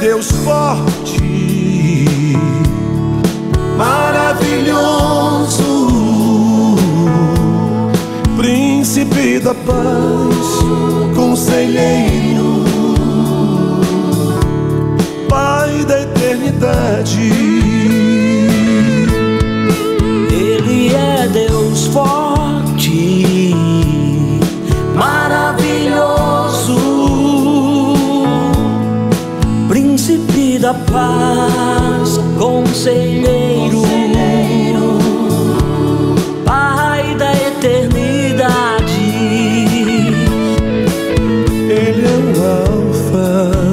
Deus forte, maravilhoso, príncipe da paz, conselheiro, Pai da eternidade. Ele é Deus forte, da paz, conselheiro, Pai da eternidade. Ele é o Alfa,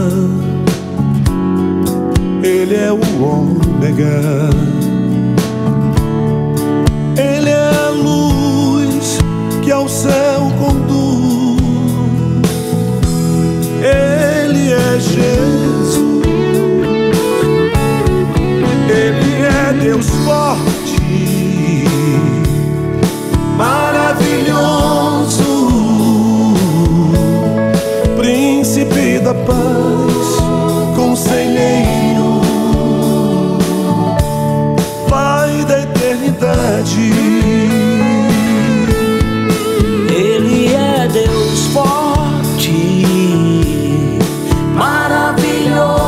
ele é o Ômega, ele é a luz que ao céu conduz, ele é Jesus. Ele é Deus forte, maravilhoso, príncipe da paz, conselheiro, Pai da eternidade. Ele é Deus forte, maravilhoso,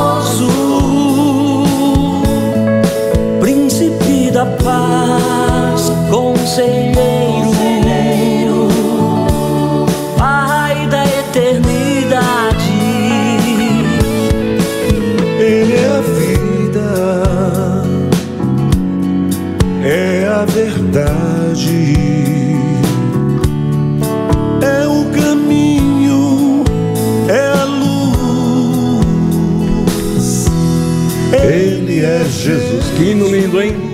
da paz, conselheiro, Pai da eternidade. Ele é a vida, é a verdade, é o caminho, é a luz. Ele é Jesus. Que hino lindo, hein?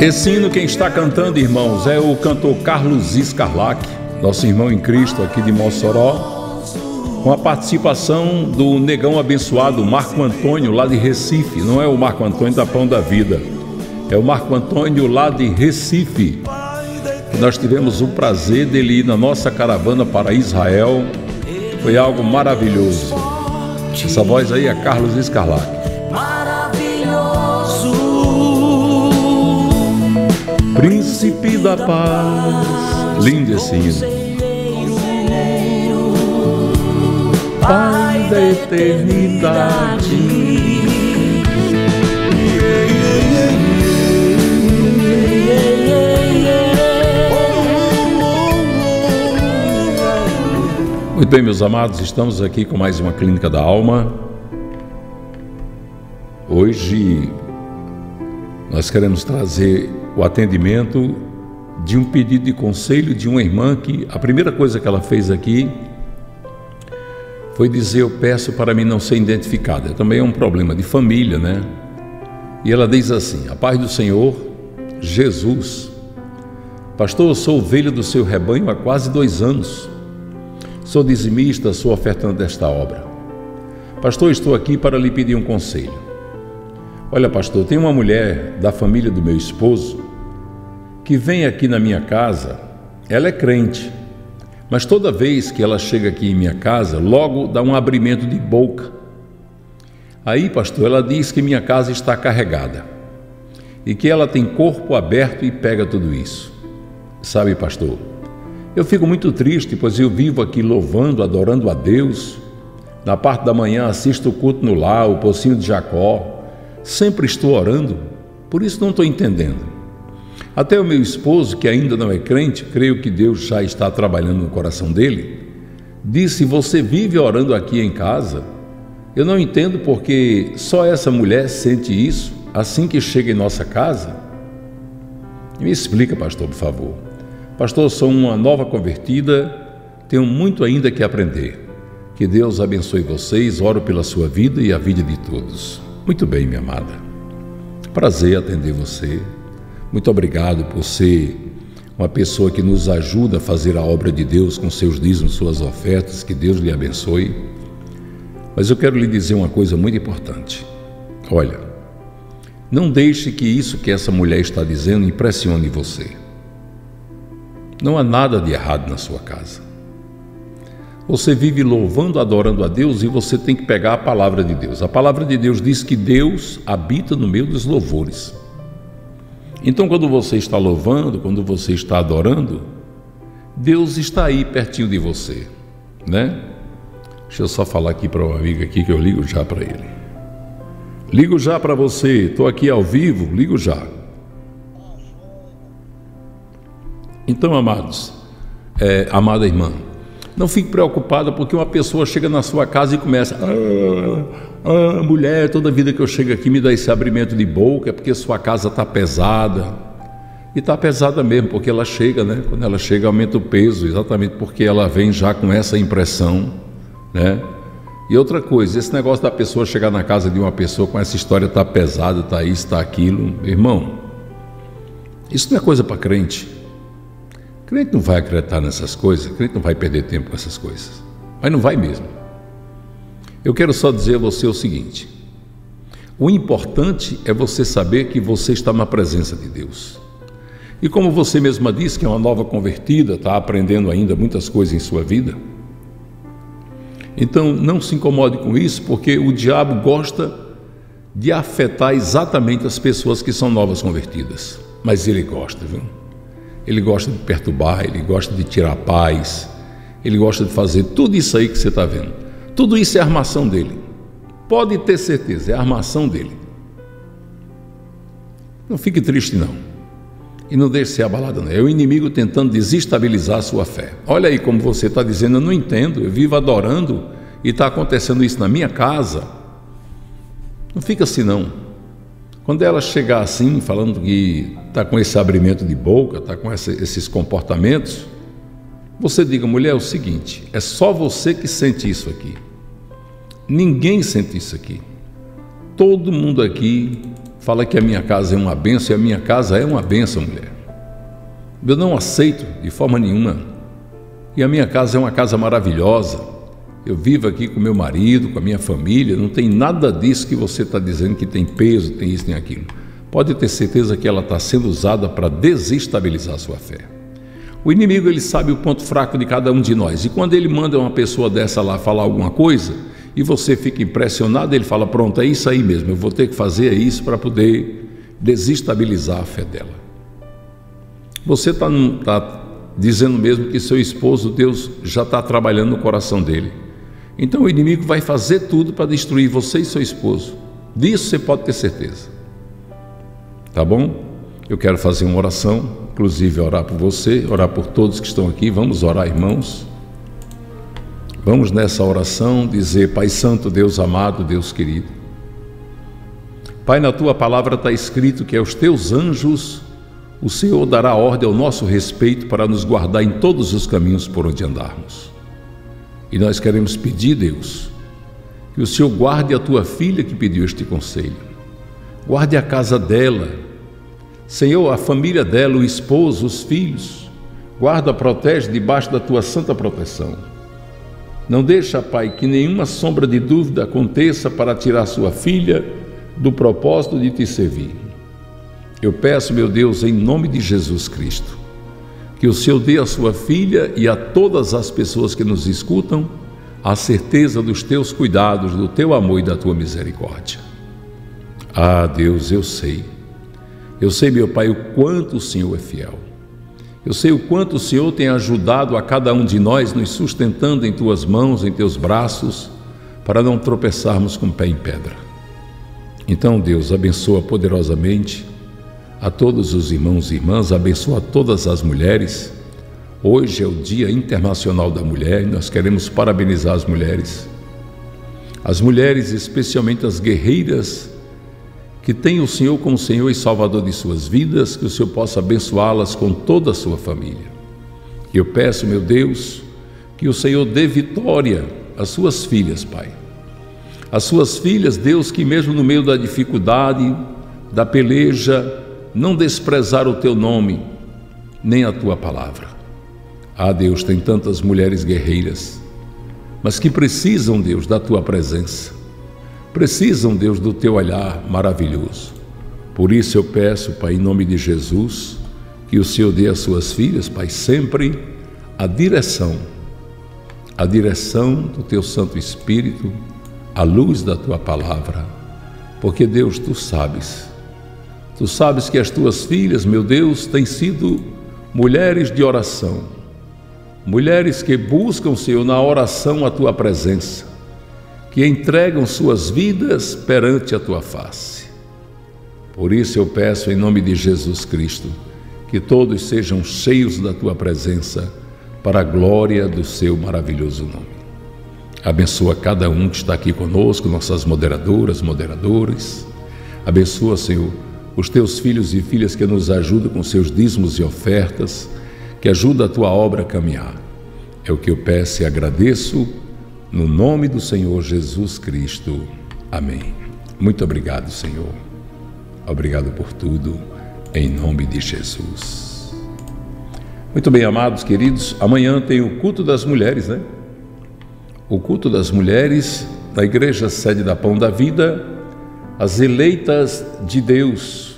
Esse hino quem está cantando, irmãos, é o cantor Carlos Escarlate, nosso irmão em Cristo aqui de Mossoró, com a participação do negão abençoado Marco Antônio, lá de Recife. Não é o Marco Antônio da Pão da Vida, é o Marco Antônio lá de Recife. Nós tivemos o prazer dele ir na nossa caravana para Israel, foi algo maravilhoso. Essa voz aí é Carlos Escarlate. Príncipe da paz, lindo esse hino. Pai da eternidade. Muito bem, meus amados, estamos aqui com mais uma Clínica da Alma. Hoje nós queremos trazer o atendimento de um pedido de conselho de uma irmã que a primeira coisa que ela fez aqui foi dizer: eu peço para mim não ser identificada. Também é um problema de família, né? E ela diz assim: a paz do Senhor Jesus, pastor, eu sou ovelha do seu rebanho há quase 2 anos, sou dizimista, sou ofertante desta obra. Pastor, estou aqui para lhe pedir um conselho. Olha, pastor, tem uma mulher da família do meu esposo que vem aqui na minha casa. Ela é crente, mas toda vez que ela chega aqui em minha casa, logo dá um abrimento de boca. Aí, pastor, ela diz que minha casa está carregada e que ela tem corpo aberto e pega tudo isso. Sabe, pastor, eu fico muito triste, pois eu vivo aqui louvando, adorando a Deus. Na parte da manhã assisto o culto no lar, o Pocinho de Jacó. Sempre estou orando, por isso não estou entendendo. Até o meu esposo, que ainda não é crente, creio que Deus já está trabalhando no coração dele, disse: você vive orando aqui em casa? Eu não entendo porque só essa mulher sente isso assim que chega em nossa casa. Me explica, pastor, por favor. Pastor, sou uma nova convertida, tenho muito ainda que aprender. Que Deus abençoe vocês, oro pela sua vida e a vida de todos. Muito bem, minha amada, prazer atender você. Muito obrigado por ser uma pessoa que nos ajuda a fazer a obra de Deus com seus dízimos, suas ofertas. Que Deus lhe abençoe. Mas eu quero lhe dizer uma coisa muito importante. Olha, não deixe que isso que essa mulher está dizendo impressione você. Não há nada de errado na sua casa. Você vive louvando, adorando a Deus, e você tem que pegar a palavra de Deus. A palavra de Deus diz que Deus habita no meio dos louvores. Então, quando você está louvando, quando você está adorando, Deus está aí pertinho de você, né? Deixa eu só falar aqui para um amigo aqui que eu ligo já para ele. Ligo já para você, estou aqui ao vivo, ligo já. Então, amados, amada irmã, não fique preocupada porque uma pessoa chega na sua casa e começa: mulher, toda vida que eu chego aqui me dá esse abrimento de boca, é porque sua casa está pesada. E está pesada mesmo, porque ela chega, né? Quando ela chega aumenta o peso, exatamente porque ela vem já com essa impressão, né? E outra coisa, esse negócio da pessoa chegar na casa de uma pessoa com essa história está pesada, está isso, está aquilo, irmão, isso não é coisa para crente. Crente não vai acreditar nessas coisas, crente não vai perder tempo com essas coisas, mas não vai mesmo. Eu quero só dizer a você o seguinte: o importante é você saber que você está na presença de Deus. E como você mesma disse que é uma nova convertida, está aprendendo ainda muitas coisas em sua vida, então não se incomode com isso, porque o diabo gosta de afetar exatamente as pessoas que são novas convertidas, mas ele gosta, viu? Ele gosta de perturbar, ele gosta de tirar paz, ele gosta de fazer tudo isso aí que você está vendo. Tudo isso é armação dele. Pode ter certeza, é armação dele. Não fique triste não. E não deixe ser abalado não. É o inimigo tentando desestabilizar a sua fé. Olha aí como você está dizendo: eu não entendo, eu vivo adorando e está acontecendo isso na minha casa. Não fica assim não. Quando ela chegar assim, falando que está com esse abrimento de boca, está com esses comportamentos, você diga: mulher, é o seguinte, é só você que sente isso aqui. Ninguém sente isso aqui. Todo mundo aqui fala que a minha casa é uma bênção, e a minha casa é uma bênção, mulher. Eu não aceito de forma nenhuma. E a minha casa é uma casa maravilhosa. Eu vivo aqui com meu marido, com a minha família, não tem nada disso que você está dizendo que tem peso, tem isso, tem aquilo. Pode ter certeza que ela está sendo usada para desestabilizar a sua fé. O inimigo, ele sabe o ponto fraco de cada um de nós, e quando ele manda uma pessoa dessa lá falar alguma coisa e você fica impressionado, ele fala: pronto, é isso aí mesmo, eu vou ter que fazer isso para poder desestabilizar a fé dela. Você está dizendo mesmo que seu esposo, Deus já está trabalhando no coração dele. Então o inimigo vai fazer tudo para destruir você e seu esposo. Disso você pode ter certeza. Tá bom? Eu quero fazer uma oração, inclusive orar por você, orar por todos que estão aqui. Vamos orar, irmãos. Vamos nessa oração dizer: Pai Santo, Deus amado, Deus querido. Pai, na tua palavra está escrito que aos teus anjos o Senhor dará ordem ao nosso respeito para nos guardar em todos os caminhos por onde andarmos. E nós queremos pedir, Deus, que o Senhor guarde a tua filha que pediu este conselho. Guarde a casa dela, Senhor, a família dela, o esposo, os filhos. Guarda, protege debaixo da tua santa proteção. Não deixa, Pai, que nenhuma sombra de dúvida aconteça para tirar sua filha do propósito de te servir. Eu peço, meu Deus, em nome de Jesus Cristo, que o Senhor dê à sua filha e a todas as pessoas que nos escutam a certeza dos teus cuidados, do teu amor e da tua misericórdia. Ah, Deus, eu sei, meu Pai, o quanto o Senhor é fiel. Eu sei o quanto o Senhor tem ajudado a cada um de nós, nos sustentando em tuas mãos, em teus braços, para não tropeçarmos com o pé em pedra. Então, Deus, abençoa poderosamente a todos os irmãos e irmãs, abençoa todas as mulheres. Hoje é o Dia Internacional da Mulher e nós queremos parabenizar as mulheres. As mulheres, especialmente as guerreiras, que têm o Senhor como Senhor e Salvador de suas vidas, que o Senhor possa abençoá-las com toda a sua família. Eu peço, meu Deus, que o Senhor dê vitória às suas filhas, Pai. Às suas filhas, Deus, que mesmo no meio da dificuldade, da peleja, não desprezar o teu nome, nem a tua palavra. Ah, Deus, tem tantas mulheres guerreiras, mas que precisam, Deus, da tua presença. Precisam, Deus, do teu olhar maravilhoso. Por isso eu peço, Pai, em nome de Jesus, que o Senhor dê às suas filhas, Pai, sempre a direção, a direção do teu Santo Espírito, a luz da tua palavra, porque, Deus, tu sabes que as tuas filhas, meu Deus, têm sido mulheres de oração, mulheres que buscam, Senhor, na oração a tua presença, que entregam suas vidas perante a tua face. Por isso eu peço em nome de Jesus Cristo, que todos sejam cheios da tua presença, para a glória do seu maravilhoso nome. Abençoa cada um que está aqui conosco, nossas moderadoras, moderadores. Abençoa, Senhor, os teus filhos e filhas que nos ajudam com seus dízimos e ofertas, que ajuda a tua obra a caminhar. É o que eu peço e agradeço, no nome do Senhor Jesus Cristo. Amém. Muito obrigado, Senhor. Obrigado por tudo, em nome de Jesus. Muito bem, amados, queridos, amanhã tem o culto das mulheres, né? O culto das mulheres da Igreja Sede da Pão da Vida, as eleitas de Deus.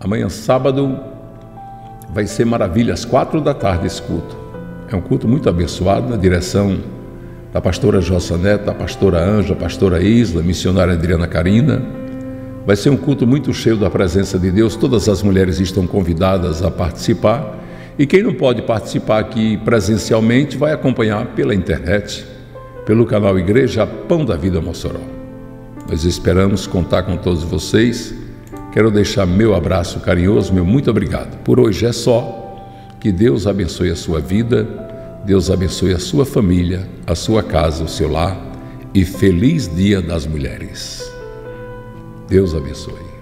Amanhã, sábado, vai ser maravilha, às 4 da tarde esse culto. É um culto muito abençoado, na direção da pastora Jossa Neto, da pastora Ângela, pastora Isla, missionária Adriana Karina. Vai ser um culto muito cheio da presença de Deus. Todas as mulheres estão convidadas a participar. E quem não pode participar aqui presencialmente, vai acompanhar pela internet, pelo canal Igreja Pão da Vida Mossoró. Nós esperamos contar com todos vocês. Quero deixar meu abraço carinhoso, meu muito obrigado. Por hoje é só. Que Deus abençoe a sua vida, Deus abençoe a sua família, a sua casa, o seu lar. E feliz Dia das Mulheres. Deus abençoe.